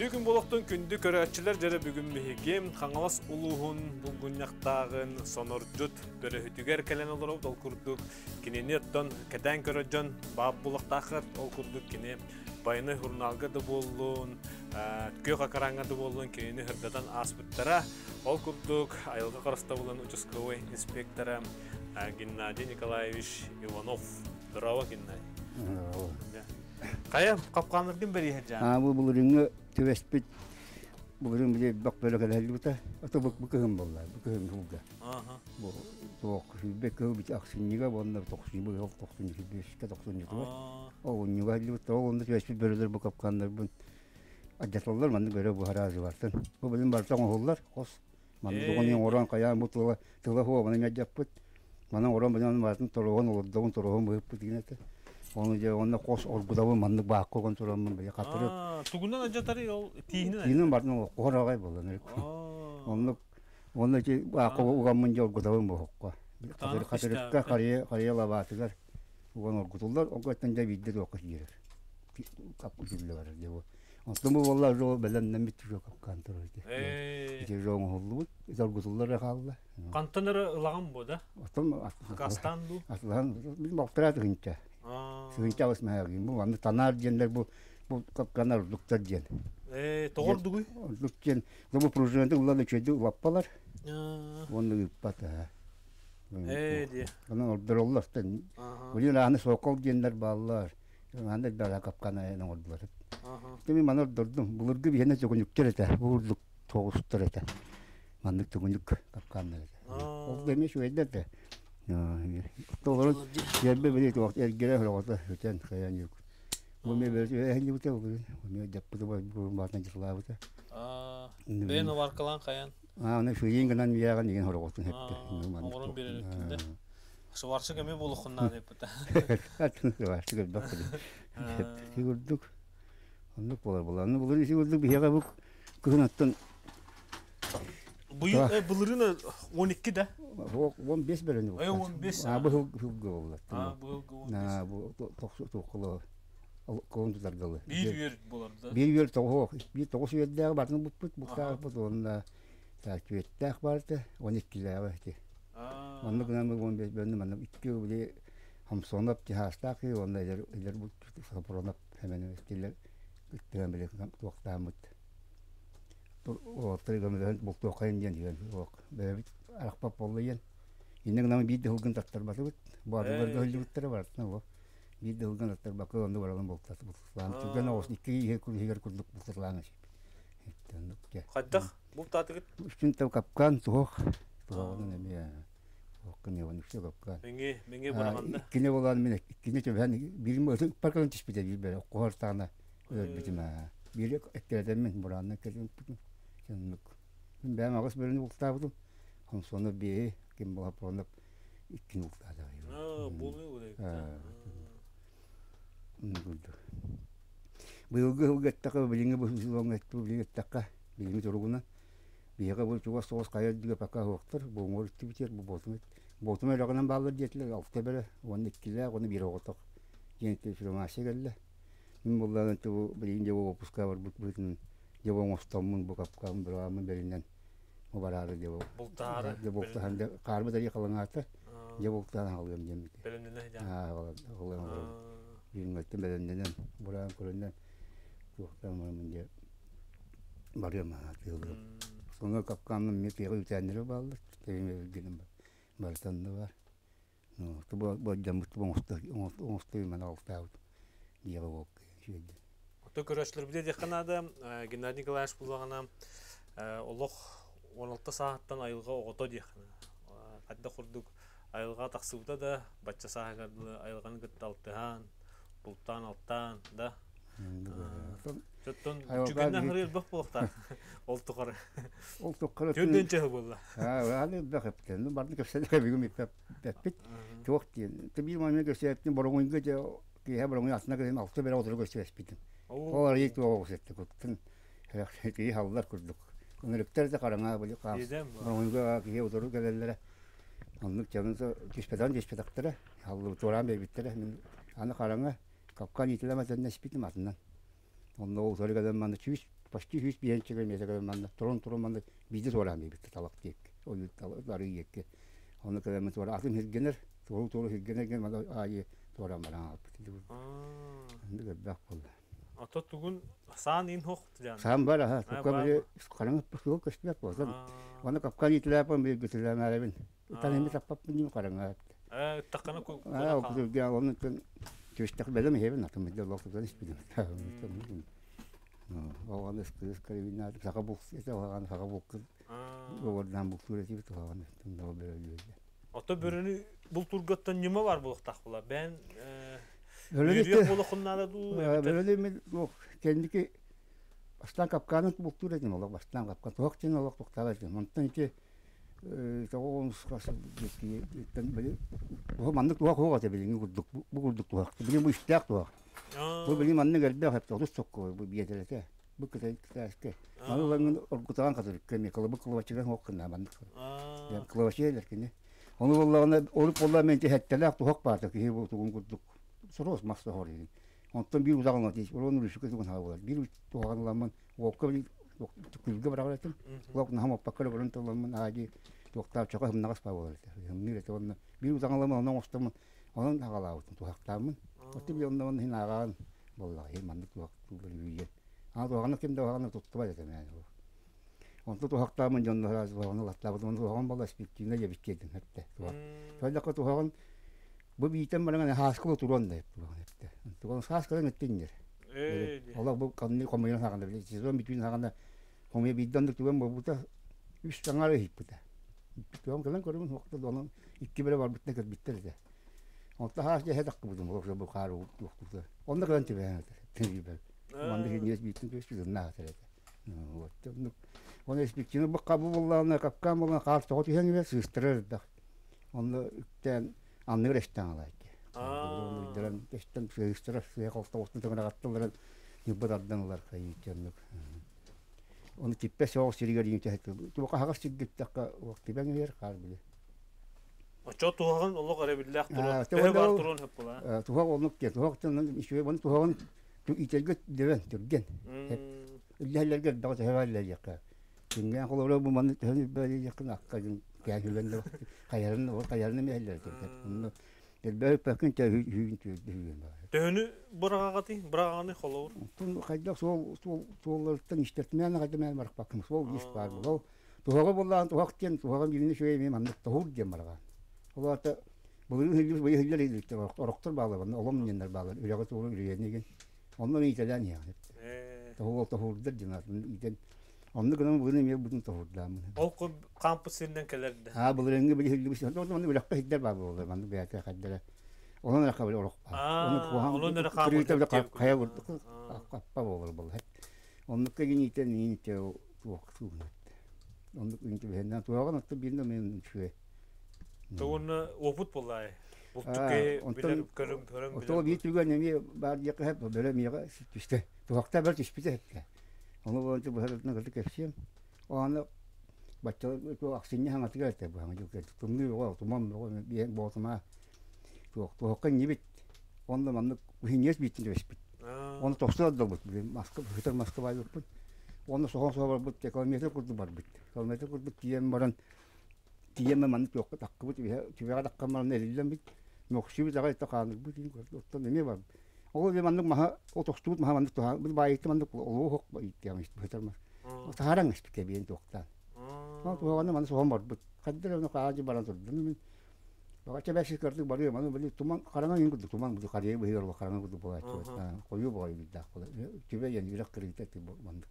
Tügün buluqtun kündü köröççüler jere bugün mihigim, Xaŋalas uluğun, bulgunyaqtağın, sonor jut, göröhütüger kelen olurub dol kurduk, kinini öttön, keden köröjön, baab buluqtağır, ol kurduk kini, bayını hurnalgı da bulun, kök akaraŋa da bulun, kinini hırdadan aspıttara, ol kurduk, ayılgı qırısta bulun, uçuskovoy inspektora Геннадий Николаевич Иванов. Bravo Геннадий. Bravo. Kaya kapkanır kim beri hacı? Ha bu bulurunu tüvespit bulurun bile bak böyle kadar yurtta otobak bakıyorum vallahi bakıyorum hurda. Aha. Bu toksu bekliyor bir aksiniga bana toksu bu hafta toksu bir toksu ne kadar? O niye yurtta o onda tüvespit böyleler bu kapkanlar bu acıtlar mı böyle bu harazi vardır. Bu bizim barçam olurlar kos. Mandoğanın oran kaya mutlu telefon bana yapıp bana oran bana vardım telefon olur da on telefon bu yapıp dinledi. Onda kos orgudavı mandık bakko kontrolümün böyle katırıyor. Tugundan acıtarı yol tihinin. Tihinin var mı? Korağay bulanır. Onda ki bakko uğamınca orgudavı mı hokka? Katırıkta kariye lavatılar. Uğan orgudullar. O katınca vidde de okut girer. Kapı gibi var diye bu. Ondan bu valla rol belenden bitir yok kantır oldu. İşte rol oldu. Orgudullar rahalı. Kantanları lağım bu da. Kastan bu. Aslan bizim baktıradı hınca. Sünçe basmaya gidiyor. Bu anne tanar diyenler bu kapkanar doktor diyen. Doğru duy. Doktor. Bu projede ulanı çözdü vapalar. Onu yıpata. Diye. Onu ordular sen. Bugün anne sokak diyenler bağlar. Anne daha kapkanaya ne ordular. Tabii ben ordurdum. Bulur gibi yine çok unutur ete. Vurduk toğustur ete. Mandık çok unut kapkanlar ete. O demiş öyle de. Doğru yerbe bile çok ergele hırvatı hüten kayan yok. Bu mevzuya hangi bıta olur? Bu mevzuya bıta bu batın cıkla bıta. Ben o var kalan kayan. Ona şu yengenin yagan yengen hırvatın hep. Onun birinde. Şu varsa kimi bulukunda ne bıta. Katın var çünkü bak. Sigurduk. Onu polar bulanı bulur sigurduk bir yaga bu kınattan. Bu bulurun 12'de. 15 bölünü bu. 15. Bu hılgı olur. Bu toqlu. Kondular galı. Bir yer bulardı. Bir yer toq. Bir toq suyda barın bu tarafı onda takip ettik vardı. 12'de vardı. Onda günümüz 15 bölünü manam 2 bile hamsonap ki hastaki onda iler bu sapronap hemen ettiler. Gittiler bile toqtan mut. O tırgamızdan bu toqayın diyen. Böyle bir Arakpa pollayan, yine namı bir dehulgun tatlar batırdı. Bu adamlar dehulgun tatlar var, ne var? Bir dehulgun tatlar bakıyor, onu varalım boltlar. Çünkü ben o snikiyi her kurduk boltlarlanmış. Hatta bu tatlı. Şimdi tabi kapkan tuhaf, tuhafın ne mi? Tuhafın ne var? Nişte kapkan. Menge bulamanda. Kine olan mı? Kine çünkü ben birim parkların tispide bir böyle kohartana öğretmedim ha. Biri ekledim mi buranın ekledim. Ben ağız bölümünü boltlardım. Sonra bir kim bu hapronda iki noktada var. Bunu öyle. Bu yılgı takı bilinge bu silonga tubilinge takı bilinge turguna. Biyaga bu çuva sos kayar diye paka hoktur. Bu mor tübiter bu botmet. Botme laganan bağlar diyetler ofte böyle onu kille onu bir otak. Yeni telefonlaşa geldi. Min bunlardan tu bilinge bu puska var bu bütün. Devam ostomun bu kapkam bramın belinden. Mubararı diyor. Bultarı. Diyor bultarı da karma da yakalan artık. Diyor bultarı alıyorum diye. Belenden hocam. Ha vallahi. Bilmektim belenden. Buran kolundan. Bultarı varım diye. Varıyorum artık. Sonra kapkanım metiği ütenleri bağlı. Evime gidelim. Bartan da var. No, bu camı onu ben altta. Diye bak. Şöyle. Oto görüşler bir de yakınada Геннадий Николаевич bulağına Allah 16 saattan ayılga oğutu diye. Hatta kurduk ayılga taksıbıda da batça sahakarlı ayılganı gıttı altıhan, bultan altıhan da. Çöttün çükenden hırıyla bak buluktan. Oltukları. Oltukları. Gördün çöğü buldu. Hani bak yaptın. Barını köpsede bir gün yapıp. Çok diyelim. Tabi bir anı gösterdim. Borunun gece. Borunun altına gidelim. Altı beri oturup gösterdim. Olar yek ve oğuz ettik. Hırıklığı halılar kurduk. Önlükler de karana böyle kaldı. Onunla ki oturup gelirler. Anlık canınıza düşpeden düşpedaktıra. Halı toran bebittere. Ana karana kapkan itilemezden ne spitim altından. Onunla oturup gelirler. Çiviş Başka hiç bir şey görmezdim. Toron bende bizde soran bir talak diye. O yukarıları yekti. Onu kadar mı sonra akım hiç gelir. Toru hiç gelir gelmez. Ayı soran bana. Ne bak oldu. Atatürk'ün sanin hoktı yani. Sen var ha. Kabile karanlık çok kışmak var. Onu kapkan itlapan bir götürülen arabin. Tanemi tapapın karanlık. Takana koy. O güzel onun için köştek benim evin hakkında laftan hiç bilmiyorum. Oğlanı sıkıyoruz, karabinler artık sakabuk, oğlanı sakabuk kız. Oğlanı buk sureti bir oğlanı. Ata bölünü bu turgattan nüme var bu taktılar. Ben yürüyen bulukunlarda duydum. Böyle mi? Yok. Kendiki aslan kapkanın buk suretim olarak aslan kapkan. Tuhakçın olarak tuhakçın. Ondan ki oğlanı sıkası böyle o mandık tuhak hoğatı bilin. Bu kurduk tuhak. Bilin bu iştihak tuhak. Bu benim anne geldi hep toz sokko bu biyetelete. Bu kıtayteste. Malların orkutan kadar kemi kılıbık kılıbaçıdan hokkına bandık. Ya kılıbaçıylar kini. Onu vallahi onu parlamente hettelak tuhak bardak ki bu tugun kurduk. Soros masa horili. Ondan bir uzak anlatış. Onun rüşkü tugun havalar. Bir tuhanlamın vakıbı tukulga bırakırdım. Vakın ham pakkalı bunun tamamın hadi doktor çakah nagas pavalar. Yemire tamam. Bir uzak anlamın onun ustamın onun hagalavutun tuhaktamın. Oturup yanımdan hinagan, vallahi mandık vakti böyle büyüye. Ama doğanı kim doğanı tuttuba dedim yani. Onu tuhaktamın yanına razı doğanı latlabı doğanı doğan balas bittiğinde yebiştirdim hep de. Söyleki doğan, bu büyüten bana ne haskılı turan da hep doğan hep de. Doğanı haskılı gittindir. Allah bu kanını komayın hakkında bile. Sezon bütün hakkında komaya biddandık turan bu da 3 tane arayı hep bu da. Doğan kalan korumun vakti doğanın iki bile var bittiğinde kız bittir de. Onda her şey hedak gibi durum, orada bu karu yoktu. Onda kadar tebeyler, tebeyler. Onda hiç bitmiyor, hiç bitmiyor. Onda hiç bitmiyor. Bak kabul olana kapkan olana karşı tahtı henüz süstürüldü. Onda ütten anlıyor işte anlayık. Onda diren işte süstürüldü. Seyakta olsun tekrar attılar, yıpradılar kayıtlarını. Onda tipes var sirgeli intihar. Bu kadar şiddet takı vakti ben yer kalbili. Aço tuhan Allah karabillah turan. Tuhaf var turan hep ola. Tuhaf olmak ya tuhaf canım işe bana tuhafın tu itelgit deven turgen. İlla gel daha havalı yaka. Dünya kolları bu manı böyle yakın hakkın gayülende hayalini o hayalini mi eller turgen. Bunu böyle bakın ta hüyün tüyün. Dönü bırağatı bırağanı kolor. Tun kayda sollardan işletmeyen adamlar var bakın sol iş var bu. Tuhaf olan tuhafken tuhafın birini şöyle mi mandık tuhaf gemara. Ola da bunun hücresi böyle hücreleri işte var. Orktur bağlarında olam yenler bağlar. Ülakatı olur üyeyine. Ondan itelen ya. Tahul tahuldur dinatın iten. Onun kanım bunun ya bunun tahuldan. O kampüsünden gelirdi. Ha bunların böyle hücresi. Ondan ülakta hücreler bağlı olur. Ben bir ata kadar. Onun rakabı olur. Onun rakabı. Kırıkta da kaya vurdu. Kappa olur bal hep. Onun kegin iten inte vaktu. Onun inte benden tuğan attı birinde men şöyle. Doğru o futbolay. Bu tükey bilen körüm. Oto bir tükey ne var diye hep böyle miye işte. Bu vakte belki işte hep. Onu bu herhalde ne kadar kesiyorum. Onu başta bu aksinya hangi geldi bu hangi geldi. Tumlu var, tamam var bir bozma. Bu hakkın gibi onda manlık hiniz bitince bit. Onu toksal da bit. Maske hitar maske var bit. Onu soğan soğan bit. Kilometre kurdu var bit. Kilometre kurdu diyem varan. Diyeme manlık yok takıp tüveye takımlarına elilden bit nokşu bir zaga takanlık bu din ortada ne var o bir manlık maha o toksut maha manlık toha bir bayit manlık o hok bayit yamış betermez o taharang işte kebiyen doktan ha bu havanın manlık sohmar bit kadar onu kaçı baran durdum bak çebeşi kırdık barıyor manlık böyle tuman karana yengildi tuman bu kariye böyle var karana bu boğa çıktı koyu boğa bir dakika tüveye yürek kırıktı bu manlık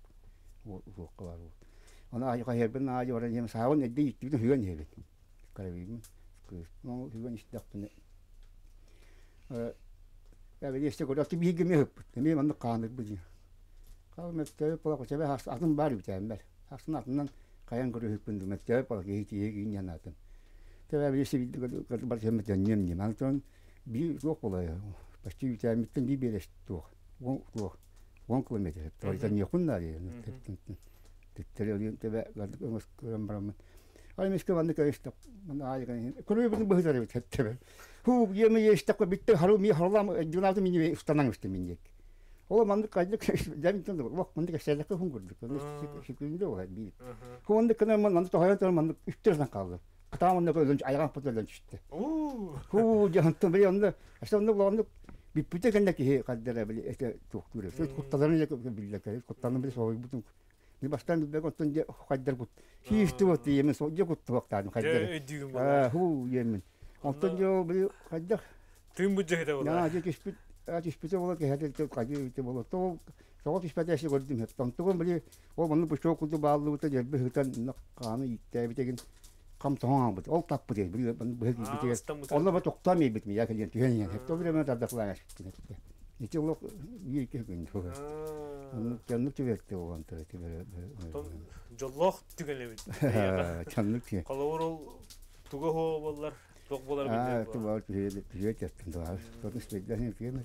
o hok var ona ayıka herbin ağacı var. Hem sağın edde gitti bir de hüven herbin. Karabeyim. Ama hüven işte yaptı ne. Böyle işte kodası bir gemi hıp. Demeyim anlık kağınlık bu diyor. Kağın mektebe polak uçabe adım var bir tane ver. Aksının altından kayan kuru hıpındı. Mektebe polak eğitiye giyin yanına atın. Tabi böyle işte bir kadar barış hemet yanıyım diyeyim. Anlıktan bir yok olayı. Başka bir tane mitten bir beleş doğuk. 10 kilometre hep. Tavizden yakınlar ya. Terörün tebe gardık ömür kuramam. Ay meşke bandı karıştı. Ben ayıkan. Kuruyu bunu bahseder et tebe. Hu yeme işte bitti harum mi halam dinazım mini ustanan üstü mindik. Olamamdık acık, caminden de bak, mandık aşağıdaki hungurduk, şüküründe o her biri. Kumandık ne mandık, hayat mandık, üstlerden kaldı. Kıtamında böyle önce ayağın patlardan çıktı. Huu, canım biri onda, işte onda bulandık, bir püte kendeki kadere böyle işte çok duruyor. Söz kurtlarını yakıp birlikte, kurtlarını bile soğuk bulduk. Bir baştan bir bakıp önce kader kurt. Hiç de vakti yemin soğuk kurttu baktan kadere. Huu yemin. Ondan diyor böyle kader. Tüm bu cehde var. Ya cehkes bir. Hiçbir şey olmadı ki her türlü kayıttı oldu. Çok hiçbir şey gördüm hep. Tanıtım bile o bunu bu çok oldu bağlı oldu diye bir tane kanı itti bir tek kam tamam o tak bile bunu böyle bir tek onunla da toktam iyi bitmiyor yani yani hep tabii ben tadaklar işte. İşte o iyi ki gündü. Kendimce verdi o antara ki böyle. Jollah tükenle bitti. Kendimce. Kalavurul tugaho vallar dokbolar bitti. Evet, var bir şey yaptım daha. Sonuçta yani firma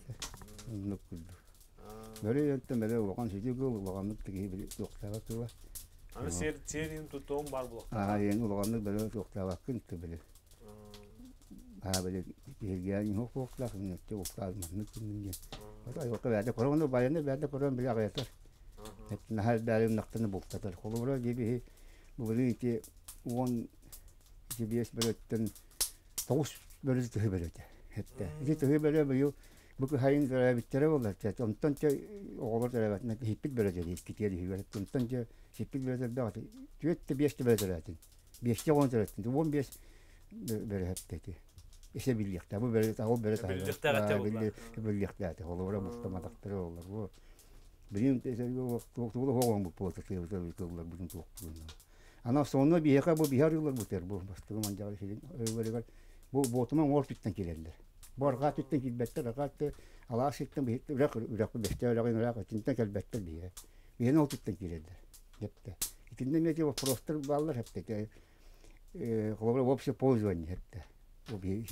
ne oldu? Böyle yaptım böyle bakan şeyi gördüm bakanlık gibi bir doktora tuttu. Ama serinin tuttuğum var bu. Yani bakanlık böyle doktora bakın böyle. Böyle yani hukukla çok kalmanın kimliği. Hatta yok da korona bayanı verdi korona bir ayetler. Hepten her daim noktanı buldular. Kolumra gibi bu birlikte on CBS bölümden toz bölümde hübelete. Hatta işte hübelete böyle bu hayın taraftarı olacak. Çünkü ondan ki oğlan tarafından hipit bölümde istiyeli hübelete. Ondan ki hipit bölümde daha tüyette bir işte bölümde zaten. Bir işte on tarafından. Bu on bir böyle hepteki. İşte birlikte bu böyle o böyle birlikte olur muhtemelen olur bu. Benim tezgahım doktorla hovan bu potasyum doktorlar bizim doktorlar. Ana sonunda bir heka bu bir yıllar bu ter bu bastım ancak şeyin öyle bu botuman var tütten gelirler. Barga tütten gitmekte rakat alas tütten bir rak beşte rak tütten gelmekte diye. Bir ne o tütten gelirler. Yaptı. İçinde ne diyor prostor ballar hepte. Kolları vopse pozvan hepte. O bir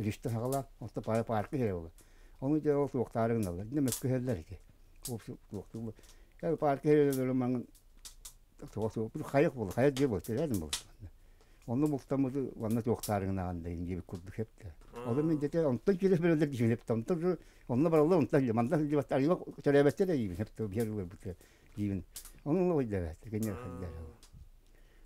erişte hala orta para parkı şey oldu. Onu da o doktorların aldı. Ne meşguller ki. O doktor bu. Ya parkı şeyleri manın doktor bu hayat oldu. Hayat diye oldu. Dedim bu. Onu muhtemelen vanna doktorların alındığın gibi kurduk hep de. O zaman dedi ondan kere böyle bir şey yaptım. Tabii onunla beraber ondan mandan bir batarya yok. Çelebette de gibi hep de bir yer bu ki. Gibin. Onunla o da evet. Gene halleder.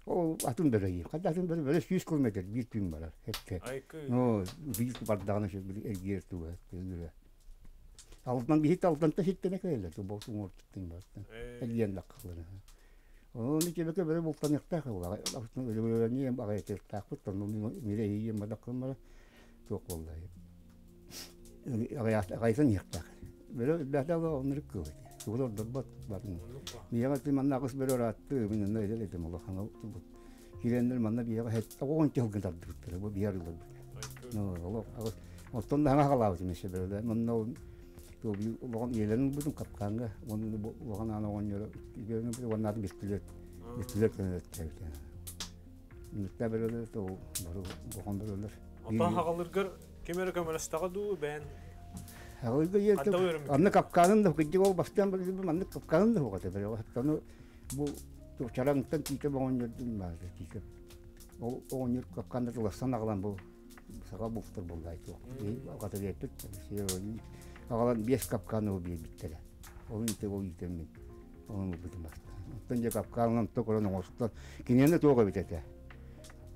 O atın böreği. Atın böreği böyle 100 kilometre bir gün var. Hepte. No, büyük bardağına şöyle ergir tuva. Altından bir hit altından da hit demek öyle. Boğazım ortadan baktım. Elgen dakikaları. Onun için böyle bultan yaktak oldu. Altından öyle niye bakayet yaktak oldu. Onun mireyi yeme dakikaları. Çok vallahi. Kaysan yaktak. Böyle bir adamla onları kılıyor. Çocuklar da batmadı. Miyakatı manna kız böyle rahattı. Benim ne öyle dedim Allah kanal tuttu. Girenler manna bir yere hep o on yıl kadar durdu. Bu bir yer oldu. Ne Allah ondan daha kalacağım işte böyle. Manna o bir olan yerlerin bütün kapkanga. Onun bu olan ana on yıl. Benim bir onlardan bir tület kanatacak. Mutlaka böyle de o bakan böyle olur. Ata hakalırgar kamera kamerastakadu ben. Halı diye anne kapkanın da gidip o baştan böyle anne kapkanın da hocadı böyle hatta bu çarangtan tike bağlandım vardı tike o onur kapkanın da sanağlan bu sağa buftur buldaydı o kadar yaptık şey ağalan 5 kapkanı o bir bitti onun te o item onu bitti baştan tence kapkanın tokorunu olsun kinende toğa bitti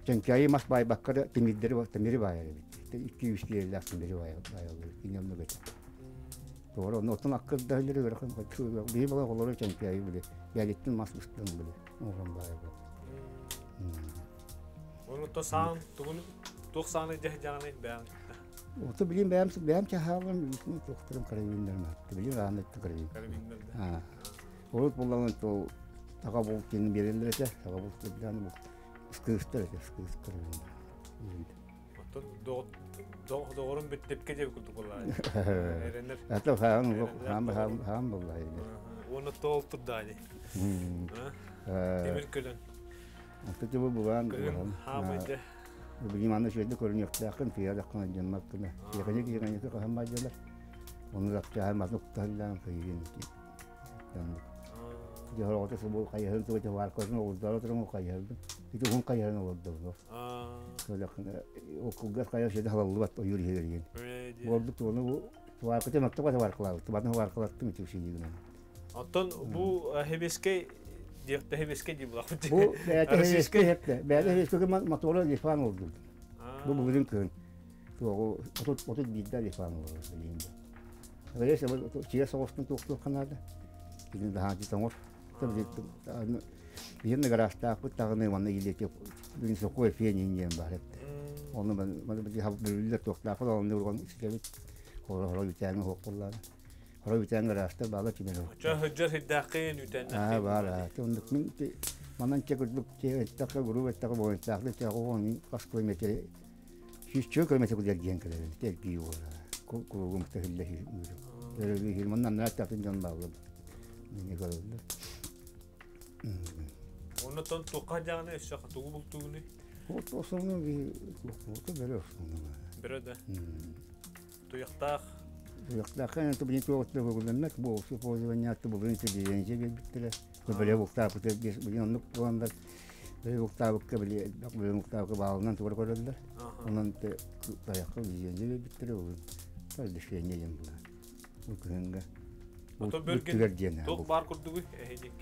çünkü ayı mas bay bakkara timidleri var temiri var iki üç yerler biri var inanmıyor böyle. Doğru onun otun hakkı dahilleri bırakın kaçıyor. Bir bala kolları çekiyor böyle. Yalittin masmıştan böyle. Oğlan bayağı. Onu da san, tuğun, tuğsanı cehcanı ben. Otu bileyim benim çahalarım üstüne doktorum karabinlerim attı. Bileyim rahmetli karabin. Karabinlerim. Ha. Olut bunların to takabul kendi belirlerse takabul planı bu. Sıkıştırır karabin. Doğru bir tepki de kurduk vallahi. Erenler. Hatta ham vallahi. Onu toptu dali. Demir kölün. Hatta bu bulan. Hamide. Bugün anne şöyle görünüyor. Yakın fiyat yakın cennet kime. Yakın kahmacalar. Onu rakça her mazluk tahlan kıyın. Diyor orada bu kayarın tuvaca var koşun uzar oturum kayardı. Diyor hun kayarın oldu. Söyle o kugaz kayar şeyde havalı bat o yürüyor. Vurduk onu bu bu heveske diyette heveske diye bulakut. Bu heveske hepte. Ben heveske ki motorla defan oldum. Bu bugün köyün. O otur gidda defan oldu. Öyleyse bu çiğe savaştın toktu kanalda. Şimdi daha ciddi olur. Tabii birine garajda bu tağını bana iletip bugün sokuyor fiyatını yem var hepte. Onu ben bir hafif bölümler toktu. Falan onu yorgan istedik. Hora biten hokkullar. Hora biten garajda bağla kimin hokkullar. Hocca hiddakin yüten. Ha var ha. Tonduk min ki manan çekurduk ki takı grubu takı boyun takı takı onun kaç kilometre 100 kilometre kadar giden kadar tek bir yol. Kurulum tehille yürüyor. Böyle bir hilmandan ne takın can bağlı. Ne kadar. Onu ton tokacağını şaka toku bulduğunu. O sonunda bir koktu böyle sonunda. Berede. Duyaktak. Duyaktak yani tabii ki o tarafa gitmek bu supozvanya tabii bunun için deyince bir bittiler. Böyle vakta bu tabii onun kullandık. Böyle vakta kabili böyle vakta kabalından sonra koydular. Onun da dayaklı deyince bir bittiler. Tabii şey neyim bu. Bu kanga. Oto bölge çok bar kurdu bu ehecik.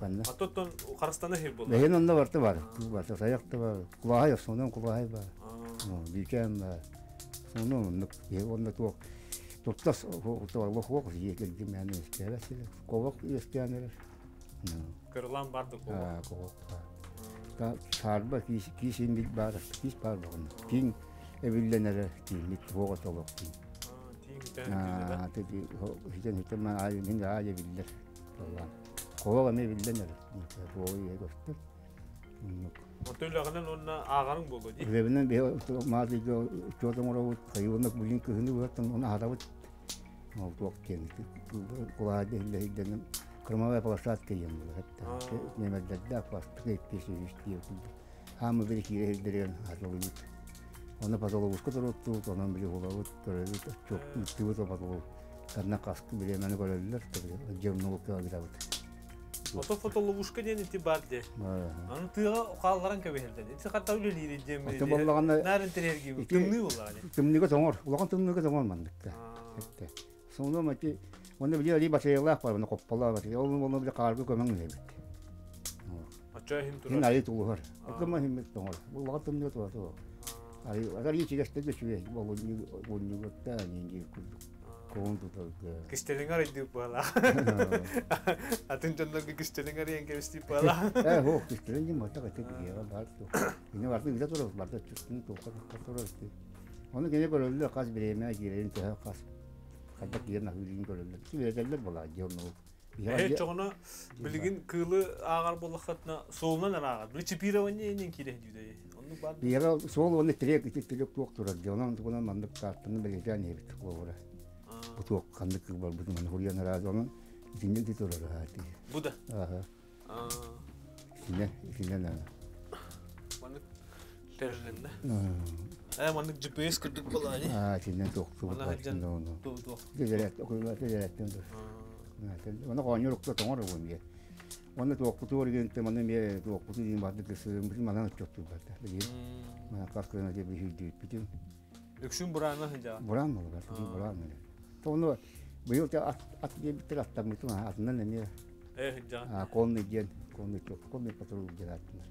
Kanla. Atotun Kırgızistan'da hep oldu. Beyin onda vardı var. Vardı sayakta var. Kulağı yok sonunda kulağı var. Bilkem var. Sonunda onda çok tuttas o diyecektim yani iskelesiyle. Kovak isteyenler. Kırılan vardı kovak. Ha kovak. Ka sarba kişinin bir bar kişi par var. King evlenenler kimlik kovak kovak. Ha tabii hiç ben ailemin de aile bildiler. Kovağa ne bildiler? Kovağa göster. Oturlardan onun ağarın buldu. Evinin bir mazi çoğdan orada kayıvnak bugün köyünü vardım ona haravat. Mavtok kendi. Kovağa dehille gidelim. Kırma ve paşat kıyım buldu hatta. Mehmet'le de paşat kıyıp diyor. Hamı bir kere hildiriyor hazırlıyor. Ona pazarlık uskutlar oturdu. Onun biri hulavat görüldü. Çok mutlu oldu pazarlık. Karna kaskı bile hemen görüldüler. Cevni okuyor bir avutu. Oto fotoğrafçı diye nitibadde. Anı tığa kalgaran kabehirde. İşte hatta öyle değil diye mi? Nerede terör gibi? Tümlü olar. Tümlü ko tamor. Ulan tümlü ko tamor mandıkta. Hepte. Sonra mı ki onu biliyor Ali Başaylar var. Onu kopala var. Onu bile kargı koymanın hep. Açayım turar. Nerede turar? Aklıma himmet tamor. Ulan tümlü turar. Ay eğer hiç geçtede şöyle bunu gökten ince kurduk. Kıştenin araydı pala. Atın çöndeki kıştenin arayan kesti pala. Ho kıştenin gibi mata kaçtı diye var to. Yine vardı bir de toros vardı çıktı tokat katorosti. Onu gene görüldü kas bireme girelim te kas. Hatta yerine hürin görüldü. Süredeller bola diyorno. Evet ona bilgin kılı ağar bolakatna solundan ağar. Bir çipire oynayın ki dedi. Onu bak. Bir ara sol onu direkt doktora diyorno. Bunun mandık kartını belirten evet kovura. Butuğ kandık var bu zaman huriyan razanın içinde tutur rahatı. Bu da. Aha. Aa. İçinde ne? Manık terlende. Ha. Manık GPS kırdık falan. Ha, içinde doktu. Onu. Ticaret okulda ticaret döndü. Ha. Onu koyun yoktu tamam bu diye. Onu doktu oraya temanın bir doktu diye vardı kısım bizim manan çoktu vardı. Biliyor. Mana kaskına diye bir hüdü bütün. Öksün buranı hınca. Buran mı var? Buran mı? Onu bu yıl da at diye bir taraftan mı tutma atından ne? Can. Ha konu çok patrol gelattılar.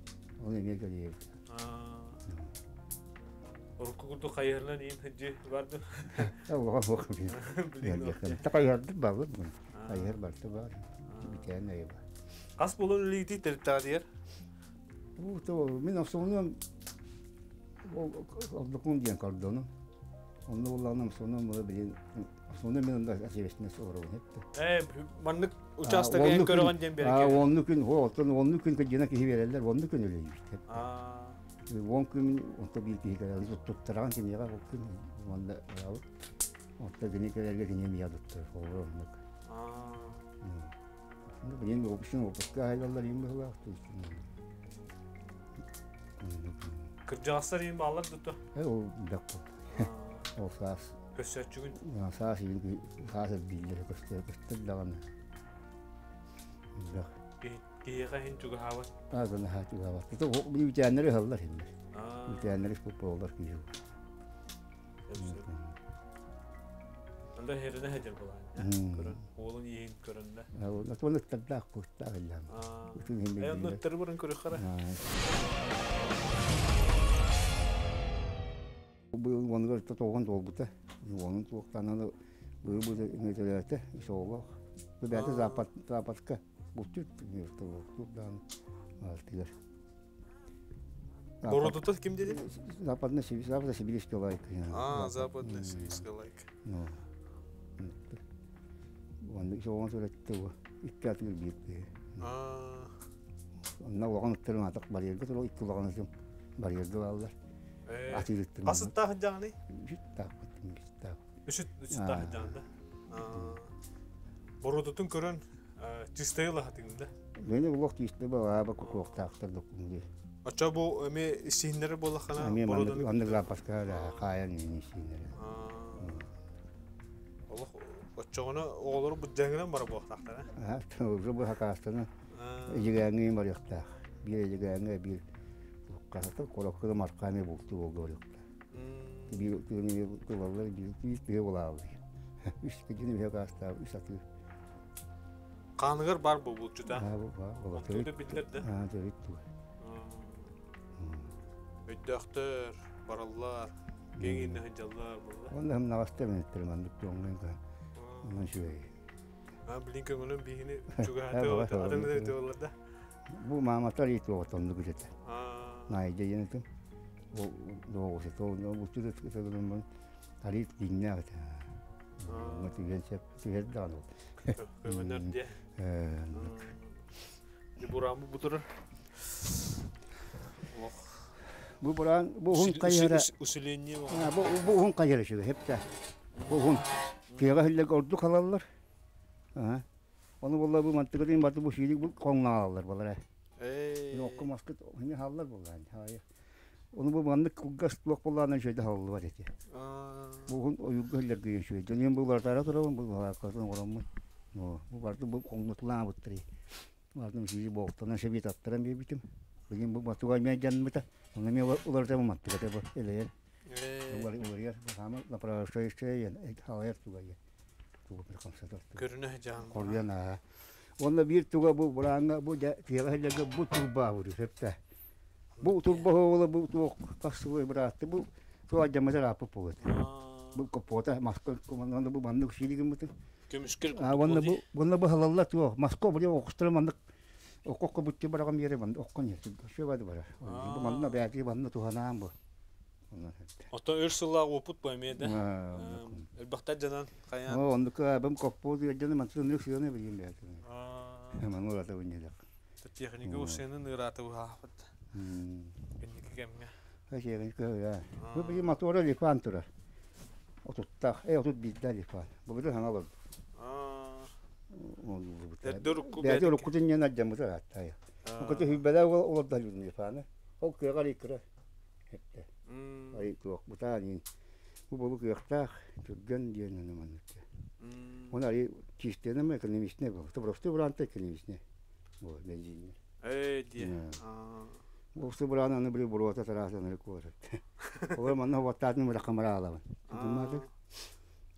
Onu ne geliyor? Orkudu hayırlan in hacı vardı. Allah'a bak bir. Takayardı babam. Hayır baktı var. Bir tane ev var. Kas bulun liti tertadier. Bu to min afsonun o dokun diyen kardonu. Onu olanım sonunda bilin sonunda benim de aceleşme soru hep. Manlık uçakta gelen karavan dember. Ha onluk gün hoton onluk gün gene ki verirler onluk gün öyle işte. Aa. Onluk gün otobil ki kadar tutturan ki ne var o gün onda ya. Otta gene kadar gene mi yadıttı onluk. Aa. Benim opsiyon opsiyon hayallar yembe vakti. Kırcağızlar yembe Allah tuttu. O dakika. O saas. Köşecüğün. Ya saas yine saas bildiği köşte lan. Bak. Geyre hin çok hava. Azan ha çok hava. Bu da bir tane hallar şimdi. Bir tane futbollar gidiyor. Onda herine hedir bulan. Oğlun yiyin köründe. Oğlun tadda kurtta gelen. Onu tırburun körü kara. Bu yıl onları toğun doğguta. Onun toğtananı böyle böyle meselelerde soğuk. Bu bende zapatka bu tür bir toğdan altılar. Городота ким дедим? Западно-сибирский лайк. А, западно-сибирский лайк. Ну. Он еще он же этого иккатыр битти. А. Онна вагонтыр матак барьерге туру иккулаганасым. Барьерге алалар. Атыктыр. Касытта хыжаны? Життак кеттим, життак. Життак хыжанда. А. Городотун көрөн чистейла хатыңда. Мени улак чисте бала ба кукук тактырдык мындай. Acaba bu işinleri bola kana buradan andıra başka da kayan işinleri. Allah acaba oğulları bu dengeden var bu tahtana. Ha, bu hakastana. İlgeni var yokta. Bir ilgeni bir kasata kolaklı markanı buldu o görüktü. Bir kullanılır bir devalalı. İşte yine bir hakasta üstü. Kanıgır var bu buldu da. Ha, bu. Buldu bitirdi. Ha, evet. Ödöktür, barallar, genginli hıcallar burada. Onda hem navasta ben ettirim andık yolundan da. Ondan şöyle. Ben bilin köngünün birini çugahatı oldu, adını da ötüyorlar da. Bu mamatar iyiydi o vatandı gücete. Nayca yönetim. O doğusu toğundan bu türlü tıkısalım ben. Tarih dinle ağıtı. Ama tükençe dağın oldu. Köymenler diye. Buram bu budur. Oh. Bu buran bu hun kayıra usulünü var. Ha bu hun kayıra şu hep de. Bu hun kıyığa hülle ordu kalarlar. Ha. Onu vallahi bu mantıklı batı bu şeylik bu kongalarlar bunlara. Ey. Yok maske hani hallar bu yani. Hayır. Onu bu manlık kugas blok bunlardan şeyde hallı var dedi. Bu hun oyuk hüller giyin şu. Dünün bunlar tara duralım bu hakikaten oranmış. No. Bu vardı bu konutlan bitri. Vardım şeyi boktan şebit attıran bir bitim. Bugün bu matuğa mecan mıta? Ona mı ular da mı mattı da bu ele? Ular ya ama para şey ya hayır tuğa ya. Tuğa bir konser attı. Görüne can. Kolyana. Onda bir tuğa bu buranga bu diğerlerle bu turba vurdu hepte. Bu turba ola bu tuğa kasvı bıraktı bu tuğa cemaza rapı poğut. Bu kapota maske komanda bu bandık şili gibi mıtı? Kömüşkül. Ha onda bu halallah tuğa maske buraya okustra mandık. Okokko butti baragam yere band okkon yetib şöbadi bara. Bu manna beyati banna tuhanam bu. Ota örsulla oput boymede. Elbette canan qayan. O onduka bim koppo diye mansun yok yone bilim beyati. Hemen orada oynayacak. Teknik usenin irata hafat. Benlik gemge. Hayır ya. Bu bir motora lefantura. Otutta otut bizda lefan. Bu bir hanal. Derdi onu kutun yanına camıza attı ya. O kutu hübbeler olur da yüzünü falan. O kıyakar yıkıra. Hep de. Ay tuğuk bu tane. Bu bolu kıyakta türgün diyen hanım anlattı. Onları çiftlerine mi ekonomisine bu. Tıbrastı burantı ekonomisine. Bu benzinle. Ey diye. Bu sıbıran anı bile buruvata taraftanları kovarak. Oğlum anı vatanını rakamara alamın. Bunlar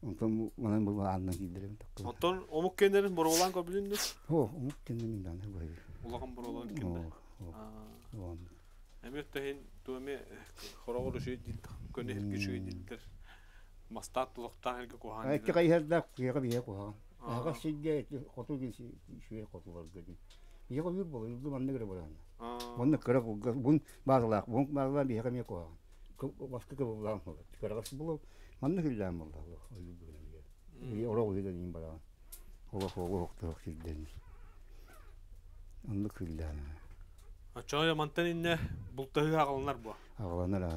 Ondan bana bu anla giderim takıl. Ondan omuk kendilerin borulan kabilindiniz? Ho, omuk kendimden her bayır. Ulağın borulan kimde? Ho. Emiyot da hin tuğme korağulu şey değil, könü herki şey değildir. Mastatlıqtan herki kohan değil. Ayette kayıher da kuyaka bir yer kohan. Ağaç şeyde etli kotu gensi şeye kotu var gördüm. Yaka bir boğulur, yurdu manne göre boğulan. Onunla kırak, bunun bazılar, bunun bazılar bir yaka bir kohan. Başka kabullan olur. Kırağası bulur. Manna hüllem oldu. Orada uyuyordum bana. Ola oktarak sildirmiş. Anlık hüllem. Açığa yamantan inne bultağı ağlanlar bu. Ağlanlar ha.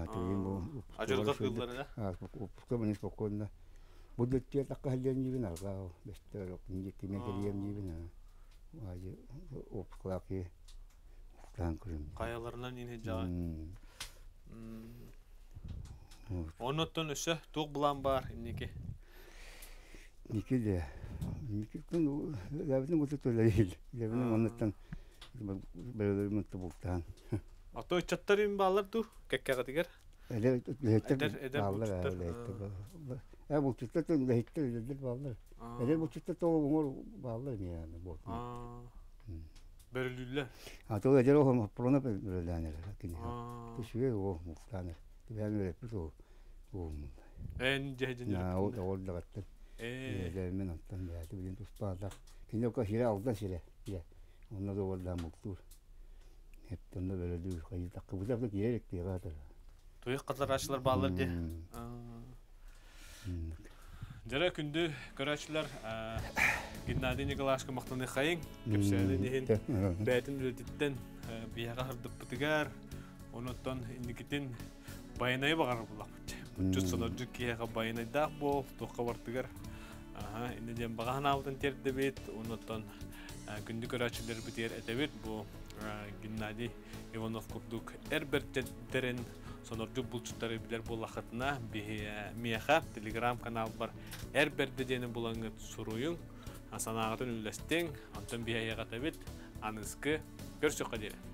Acırgıt yıllarına. Upukta beni spokonda. Bu dörtüye takı hüllem gibi narga o. Beste öyle okunca kime geliyem gibi na. Acı upuklaki. Upuklağın kırım. Kayalarından ineceğe. Ondan öse çok bulan var niki. Niki de, niki konu devletin mutluluğuyla, devletin ondan belirli mutluluktan. Ato çatırın bağlar tu, kekkadıgar. Eder, eder, bağlar, eder. bu çıtlatın da hittir bağlar. Eğer bu çıtlat olur bağlar yani bu. Berlülle. Ha da eğer o prona berlülle lakin ha. Kişiye o muftanır. Yani böyle bir o. En cehcehne. Ya o da oldu gattı. Demin attım ya bugün ustada. Kino kahire aldı şile. Ya. Onlar da oldu muktur. Hep onda böyle diyor ki takı bu da gerek diye kadar. Toy qatarçılar bağlar diye. Dere kündü göraçlar Геннадий Николаевичка мактаны хайын, кепсәле дигән бәйтен рәдиттән бияга һәрдәп бутыгар, оннан индикетен байнай багар булак. Җутсылар җиккәгә байнай дак бул, тукка бартыгар. Аһа, инде дем баган алдын терде бит, оннан күндү göraçлар битер әтәбет бу Геннадий Иванов кубдук Эр бэрдэ Sonucu buluşları bilir bu lakatına bir miyakap telegram kanal var. Эр бэрдэ denen bulanıp soruyun. Hasan Ağa'dan ünlüstin. Anton bir ayağa tabit. Anızkı. Görüşürüz.